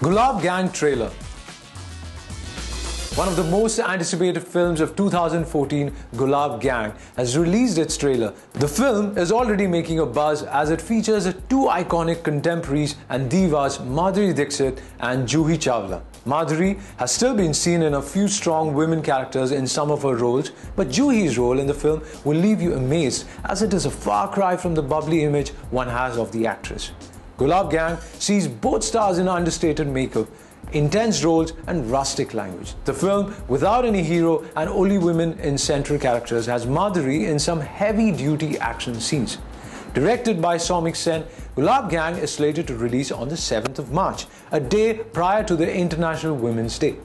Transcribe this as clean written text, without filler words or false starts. Gulaab Gang trailer. One of the most anticipated films of 2014, Gulaab Gang, has released its trailer. The film is already making a buzz as it features two iconic contemporaries and divas, Madhuri Dixit and Juhi Chawla. Madhuri has still been seen in a few strong women characters in some of her roles, but Juhi's role in the film will leave you amazed as it is a far cry from the bubbly image one has of the actress. Gulaab Gang sees both stars in understated makeup, intense roles and rustic language. The film, without any hero and only women in central characters, has Madhuri in some heavy-duty action scenes. Directed by Soumik Sen, Gulaab Gang is slated to release on the 7th of March, a day prior to the International Women's Day.